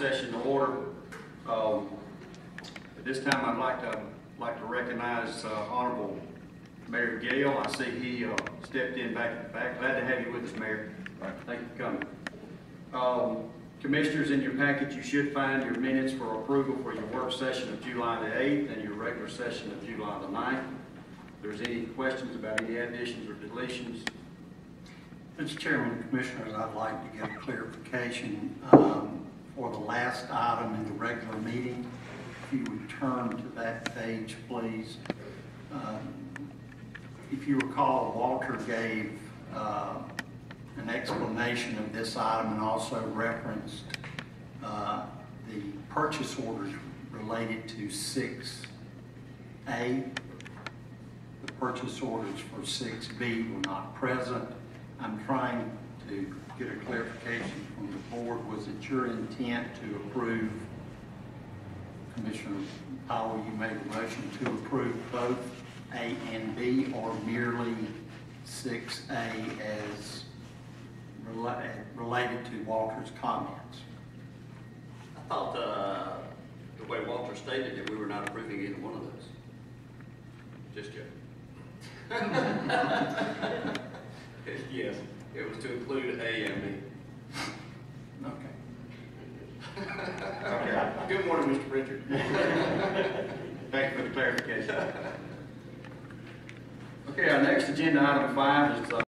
work session to order. At this time, I'd like to recognize Honorable Mayor Gale. I see he stepped in back at the back. Glad to have you with us, Mayor. Thank you for coming. Commissioners, in your package, you should find your minutes for approval for your work session of July the 8th and your regular session of July the 9th. If there's any questions about any additions or deletions. Mr. Chairman, Commissioners, I'd like to get clarification for the last item in the regular meeting. If you would turn to that page, please. If you recall, Walter gave an explanation of this item and also referenced the purchase orders related to 6A. The purchase orders for 6B were not present. I'm trying to get a clarification from the board. Was it your intent to approve, Commissioner Powell, you made a motion to approve both A and B, or merely 6A as related to Walter's comments? I thought the way Walter stated it, we were not approving either one of those. Just yet. Yes, it was to include A and B. Okay. Okay. Good morning, Mr. Pritchard. Thank you for the clarification. Okay, our next agenda item 5 is